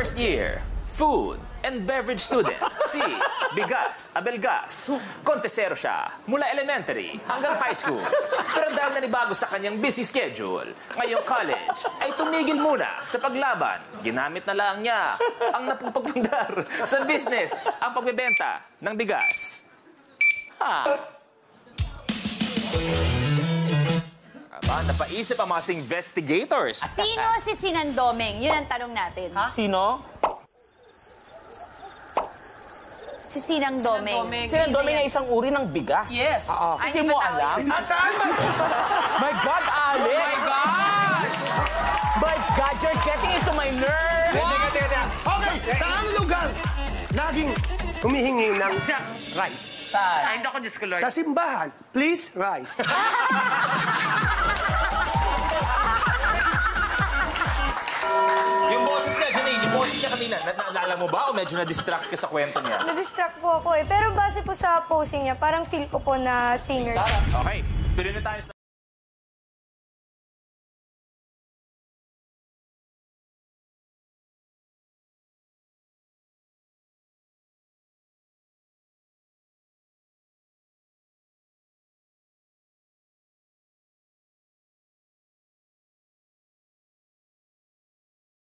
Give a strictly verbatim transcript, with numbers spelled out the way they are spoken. first year, food and beverage student, si Bigas Abelgas. Kontesero siya mula elementary hanggang high school. Pero dahil nanibago sa kanyang busy schedule, ngayong college ay tumigil muna sa paglaban. Ginamit na lang niya ang napagpagpundar sa business ang pagbebenta ng bigas. Ha? Ah, napaisip ang mga investigators. Sino si Sinang Doming? Yun ang tanong natin. Ha? Sino? Si Sinang Doming. Sinang Doming, Sinang Doming ay isang uri ng bigas. Yes. Uh -oh. Hindi mo alam. At saan ba? My God, Alex! Oh my God! My God, you're getting into my nerves! Teka, teka, teka. Okay, saan lugar laging humihingi ng rice? Saan? Ay, naku, Diyos ko, Lord. Sa simbahan, please rice. Naalala mo ba o medyo na-distract ka sa kwento niya? Na-distract po ako eh. Pero base po sa posing niya, parang feel ko po na singer siya. Okay, tuloy na tayo sa...